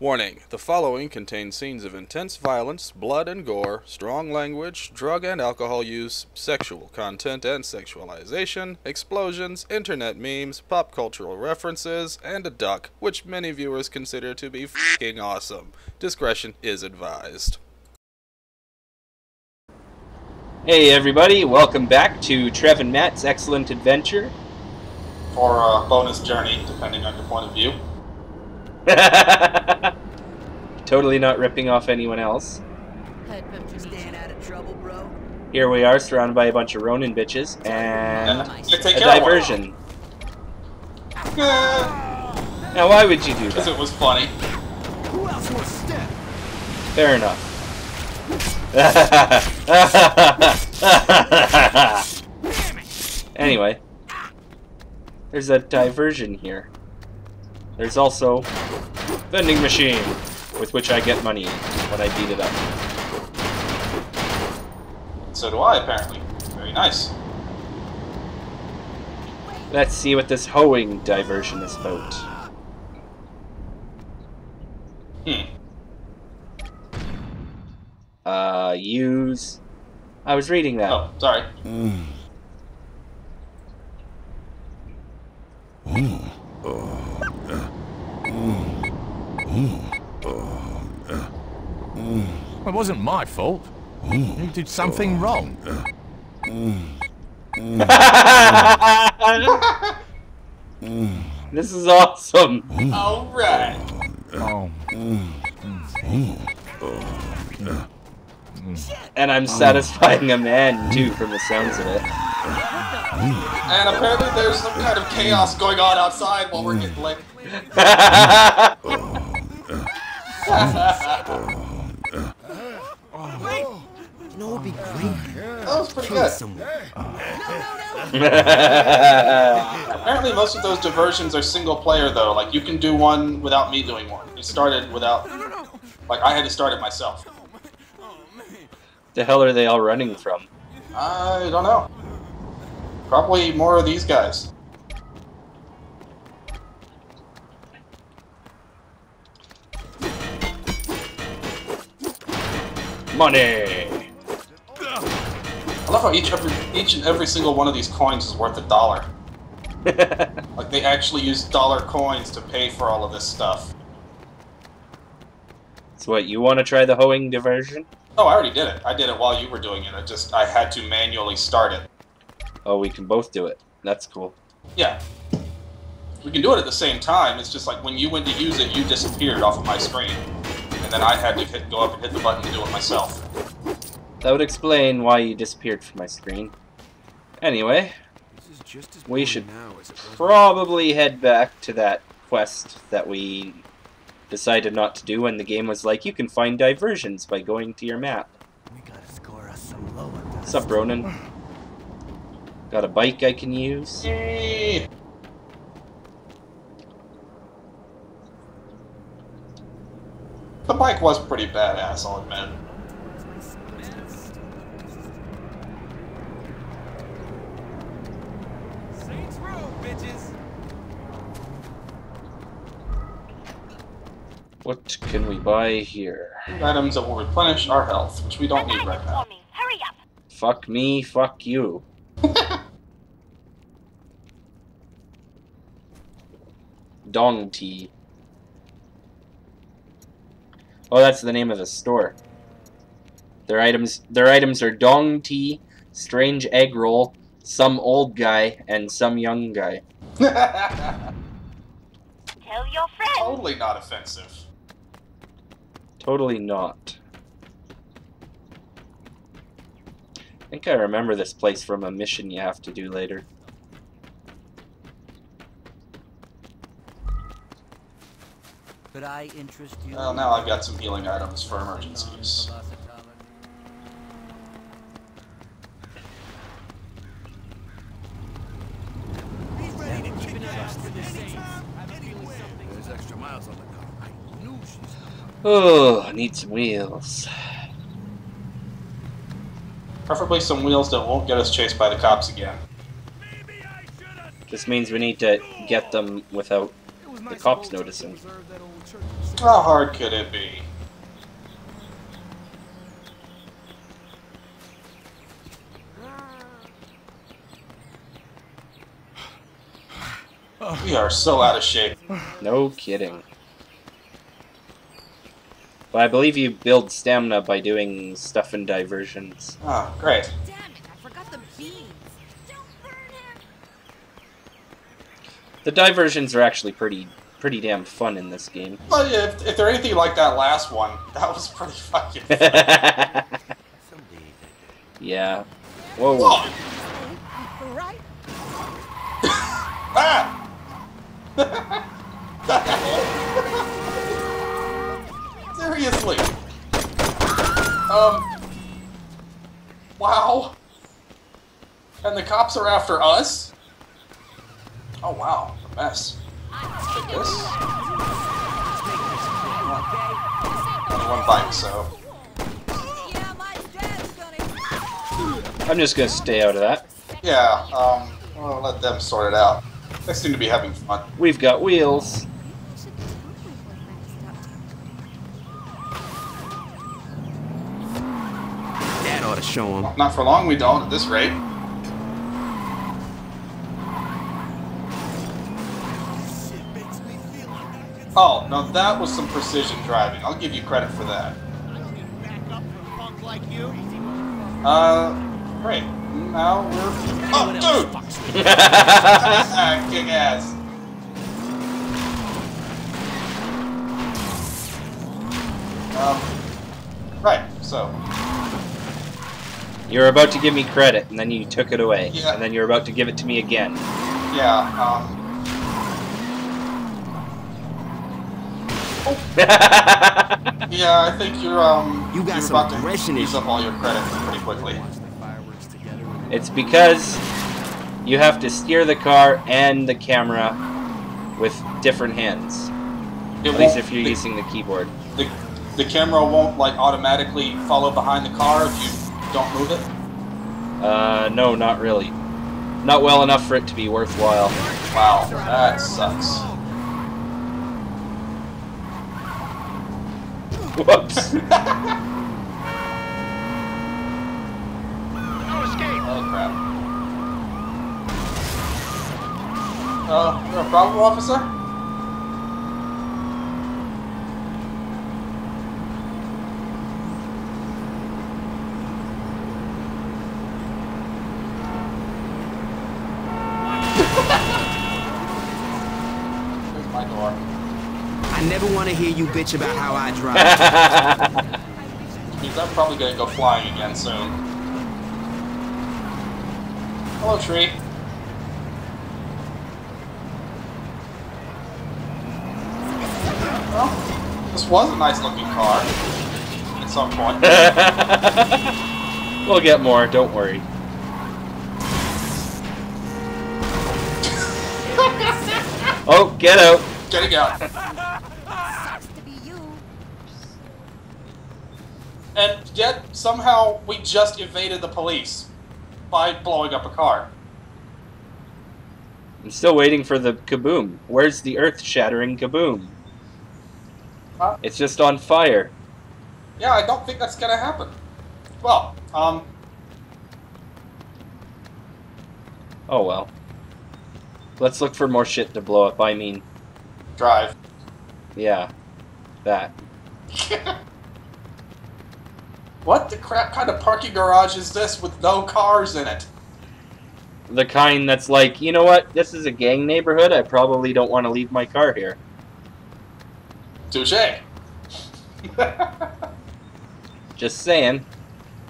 Warning, the following contains scenes of intense violence, blood and gore, strong language, drug and alcohol use, sexual content and sexualization, explosions, internet memes, pop cultural references, and a duck, which many viewers consider to be f***ing awesome. Discretion is advised. Hey everybody, welcome back to Trev and Matt's Excellent Adventure. Or a bonus journey, depending on your point of view. Totally not ripping off anyone else. Staying out of trouble, bro. Here we are, surrounded by a bunch of Ronin bitches, and a diversion. Now why would you do that? Because it was funny. Who else will step? Fair enough. Anyway, there's a diversion here. There's also a vending machine with which I get money when I beat it up. So do I, apparently. Very nice. Let's see what this hoeing diversion is about. Use. I was reading that. Oh, sorry. Well, it wasn't my fault. You did something wrong. This is awesome. All right. And I'm satisfying a man, too, from the sounds of it. And apparently there's some kind of chaos going on outside while we're getting licked. You know what would be great? That was pretty good. Apparently most of those diversions are single player, though. Like, you can do one without me doing one. It started without... Like, I had to start it myself. The hell are they all running from? I don't know. Probably more of these guys. Money. I love how each and every single one of these coins is worth $1. Like they actually use dollar coins to pay for all of this stuff. So what, you want to try the hoeing diversion? Oh, I already did it. I did it while you were doing it. I had to manually start it. Oh, we can both do it. That's cool. Yeah. We can do it at the same time. It's just like when you went to use it, you disappeared off of my screen. And then I had to go up and hit the button to do it myself. That would explain why you disappeared from my screen. Anyway, we should probably head back to that quest that we... decided not to do when the game was like, you can find diversions by going to your map. We gotta score us some lower. Sup, Ronin? Got a bike I can use. Yay. The bike was pretty badass, I'll admit. Saints Row, bitches! What can we buy here? Items that will replenish our health, which we don't need right now. Hurry up. Fuck me, fuck you. Dong tea. Oh, that's the name of the store. Their items are dong tea, strange egg roll, some old guy, and some young guy. Tell your friend. Totally not offensive. Totally not. I think I remember this place from a mission you have to do later. Could I interest you? Well, now I've got some healing items for emergencies. Be ready to keep an eye out for this thing. There's extra miles on the car. I knew she's... Oh, I need some wheels. Preferably some wheels that won't get us chased by the cops again. This means we need to get them without The cops notice him. How hard could it be? We are so out of shape. No kidding. But I believe you build stamina by doing stuff and diversions. Ah, oh, great. Damn it, I forgot the beans. Don't burn it. The diversions are actually pretty damn fun in this game. Well, yeah, if they're anything like that last one, that was pretty fucking fun. Yeah. Whoa. Whoa. Right? Ah! Seriously. Wow. And the cops are after us? Oh wow, a mess. Take this. Only one bite, so. I'm just gonna stay out of that. Yeah, I'll let them sort it out. They seem to be having fun. We've got wheels. That ought to show them. Well, not for long we don't, at this rate. Oh, now that was some precision driving. I'll give you credit for that. Great. Now we're... Oh, dude! Kick ass. Right, so... You were about to give me credit, and then you took it away. Yeah. And then you were about to give it to me again. Yeah, Oh. Yeah, I think you got some about to use up all your credit pretty quickly. It's because you have to steer the car and the camera with different hands. At least if you're using the keyboard. The camera won't like automatically follow behind the car if you don't move it? No, not really. Not well enough for it to be worthwhile. Wow, that sucks. Whoops. Oh, crap. You're a problem, officer? Here's my door. I never want to hear you bitch about how I drive. Because I'm probably going to go flying again soon. Hello, tree. Well, this was a nice-looking car at some point. We'll get more, don't worry. Oh, get out! Get out! And yet, somehow, we just evaded the police. By blowing up a car. I'm still waiting for the kaboom. Where's the earth-shattering kaboom? Huh? It's just on fire. Yeah, I don't think that's gonna happen. Well, Oh well. Let's look for more shit to blow up, I mean. Drive. Yeah. That. What the crap kind of parking garage is this with no cars in it? The kind that's like, you know what, this is a gang neighborhood, I probably don't want to leave my car here. Touché. Just saying.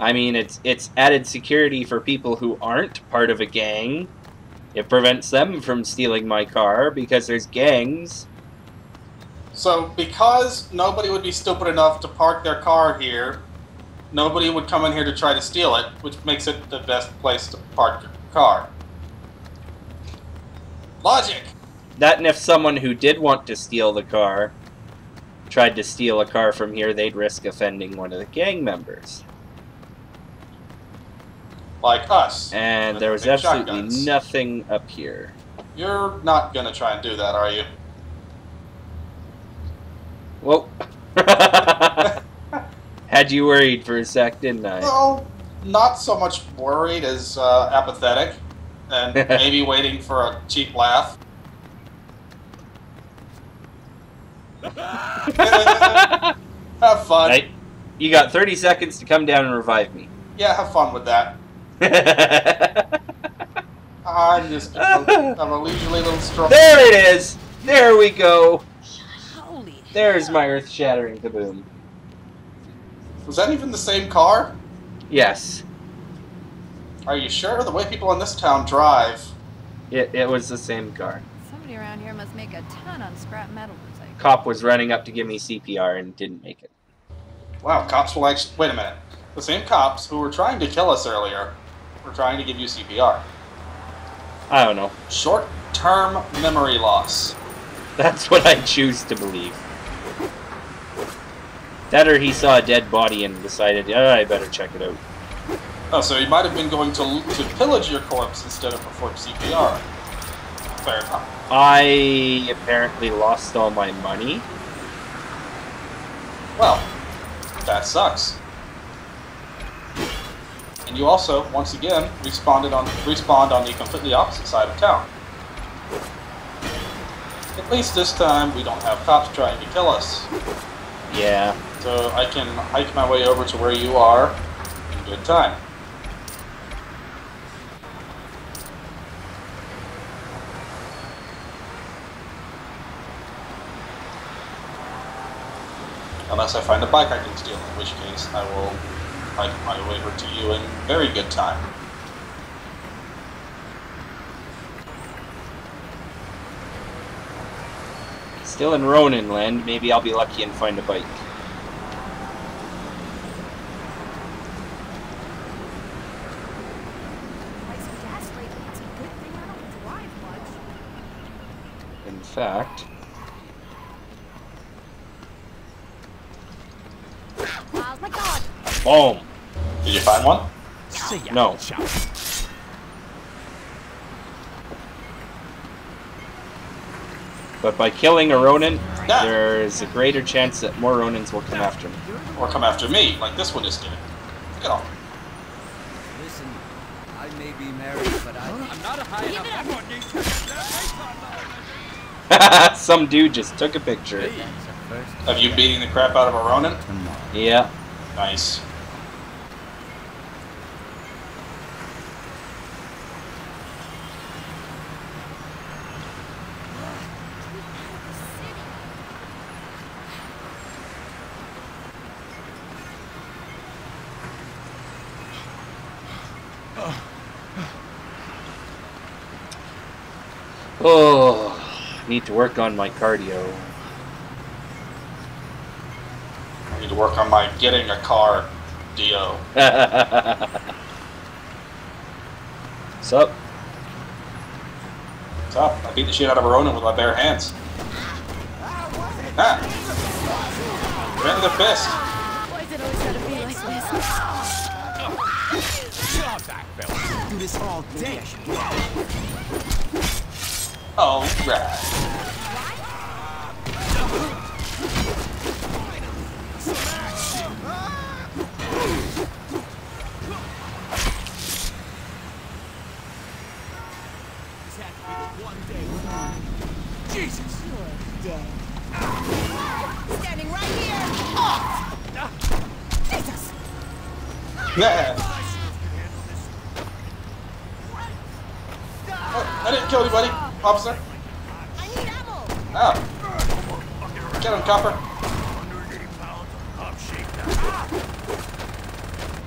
I mean, it's added security for people who aren't part of a gang. It prevents them from stealing my car because there's gangs. So, because nobody would be stupid enough to park their car here... Nobody would come in here to try to steal it, which makes it the best place to park your car. Logic! That and if someone who did want to steal the car tried to steal a car from here, they'd risk offending one of the gang members. Like us. And there was absolutely nothing up here. You're not gonna try and do that, are you? had you worried for a sec, didn't I? Well, not so much worried as apathetic, and maybe waiting for a cheap laugh. Have fun. Right. You got 30 seconds to come down and revive me. Yeah, have fun with that. I'm just... I'm a leisurely little stroke. There it is! There we go! Holy There's hell. My earth-shattering kaboom. Was that even the same car? Yes. Are you sure? The way people in this town drive. It was the same car. Somebody around here must make a ton on scrap metal. Cop was running up to give me CPR and didn't make it. Wow, cops will actually... Wait a minute. The same cops who were trying to kill us earlier were trying to give you CPR. I don't know. Short-term memory loss. That's what I choose to believe. That or he saw a dead body and decided, oh, I better check it out. Oh, so he might have been going to pillage your corpse instead of perform CPR. Fair enough. I apparently lost all my money. Well, that sucks. And you also, once again, respawned on the completely opposite side of town. At least this time we don't have cops trying to kill us. Yeah. So I can hike my way over to where you are in good time. Unless I find a bike I can steal, in which case I will hike my way over to you in very good time. Still in Ronin land, maybe I'll be lucky and find a bike. In fact... Boom! Did you find one? No. But by killing a Ronin, there's a greater chance that more Ronins will come after me. Or come after me, like this one just did. Get off. Listen, I may be married, but I'm not a high enough. Some dude just took a picture of you beating the crap out of a Ronin? Yeah. Nice. Oh, I need to work on my cardio. To work on my getting a car deal. What's up? What's up? I beat the shit out of a Ronin with my bare hands. Ah! Ran to the fist! Why is it always gotta be like this? Get off that, fella. Do this all day. Alright. Jesus! You're dead. Standing right here! Oh. Jesus! Yeah. Oh, I didn't kill anybody, officer. I need ammo! Oh. Get him, copper.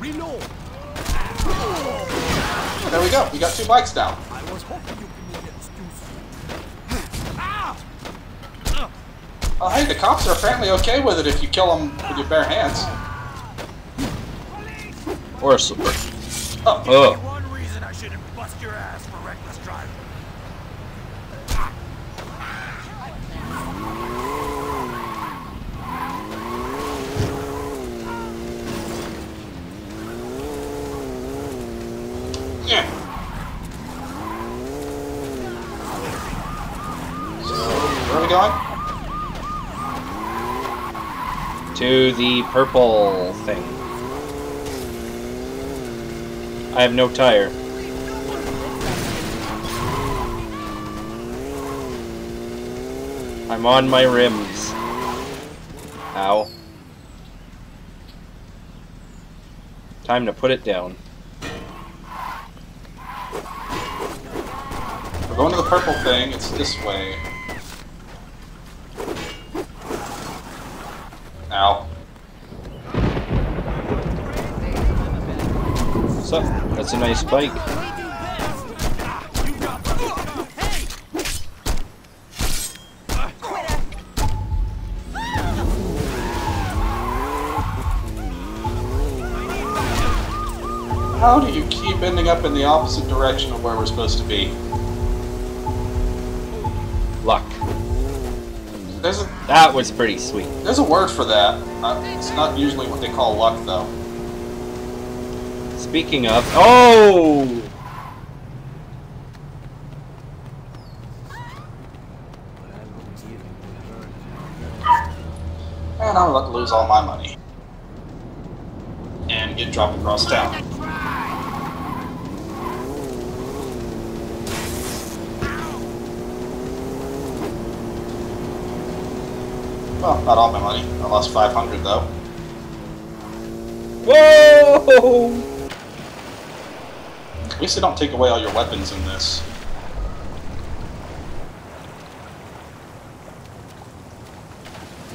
Reload! Oh, there we go, we got two bikes now. I was hoping you could make it. Oh, hey, the cops are apparently okay with it if you kill them with your bare hands. Or a slipper. Oh. Oh. One reason I shouldn't bust your ass for reckless driving. Yeah. So, where are we going? to the purple thing. I have no tire. I'm on my rims. Ow. Time to put it down. We're going to the purple thing. It's this way. Ow. What's up? That's a nice bike. How do you keep ending up in the opposite direction of where we're supposed to be? Luck. That was pretty sweet. There's a word for that. It's not usually what they call luck, though. Speaking of... Oh! And I'm about to lose all my money. And get dropped across town. Well, not all my money. I lost 500 though. Whoa! At least they don't take away all your weapons in this.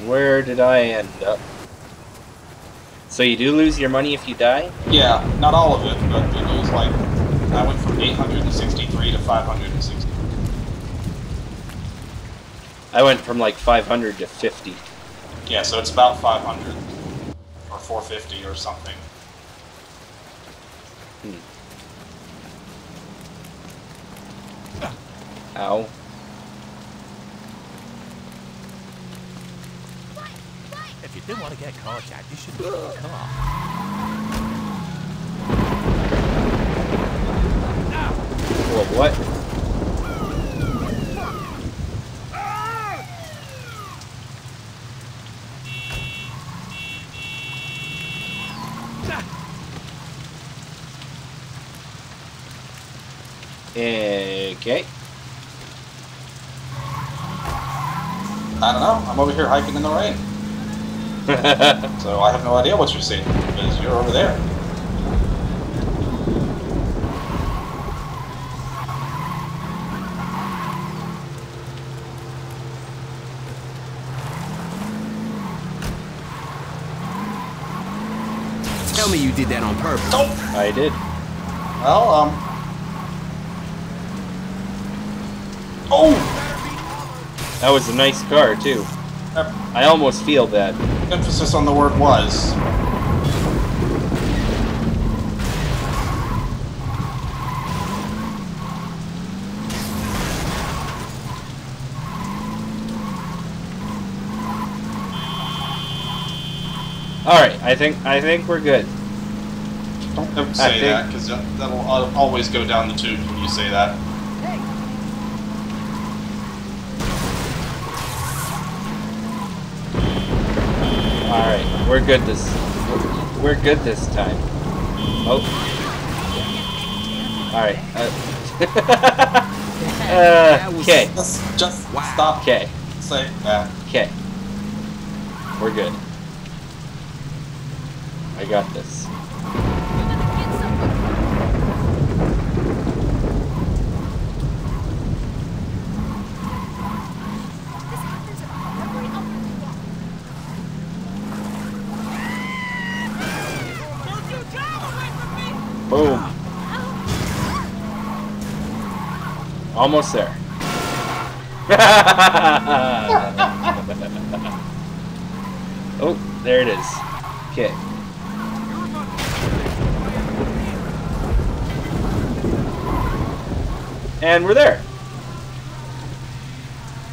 Where did I end up? So you do lose your money if you die? Yeah, not all of it, but you lose like... I went from 863 to 560. I went from like 500 to 50. Yeah, so it's about 500 or 450 or something. Hmm. Ow. If you didn't want to get carjacked, you should get a car. Whoa, what? Okay. I don't know. I'm over here hiking in the rain. So I have no idea what you're seeing because you're over there. Tell me you did that on purpose. Oh. I did. Well, Oh! That was a nice car, too. I almost feel bad. Emphasis on the word was. Alright, I think we're good. Don't ever say that, because that'll always go down the tube when you say that. Alright, we're good this time. Oh. Alright. Okay. Just stop. Okay. Say that. Okay. We're good. I got this. Boom. Almost there. Oh, there it is. Okay. And we're there.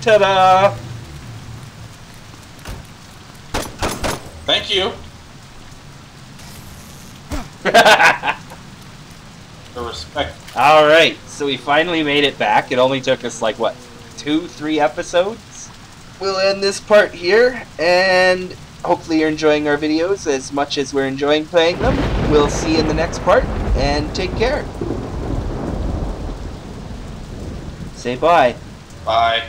Ta-da! Thank you. Respect. Alright, so we finally made it back. It only took us like, what, 2-3 episodes? We'll end this part here, and hopefully you're enjoying our videos as much as we're enjoying playing them. We'll see you in the next part, and take care. Say bye. Bye.